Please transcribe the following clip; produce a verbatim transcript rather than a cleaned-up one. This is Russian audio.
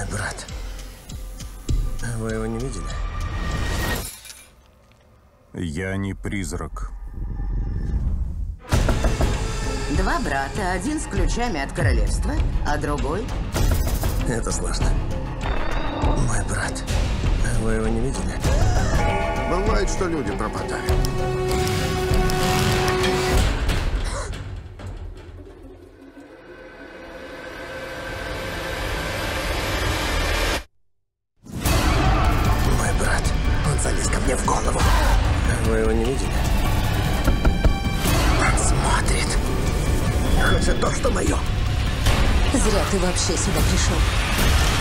мой брат. Вы его не видели? Я не призрак. Два брата, один с ключами от королевства, а другой... Это сложно. Мой брат. Вы его не видели? Бывает, что люди пропадают. Мой брат. Он залез ко мне в голову. Вы его не видели? Он смотрит. Хочет то, что мое. Зря ты вообще сюда пришел.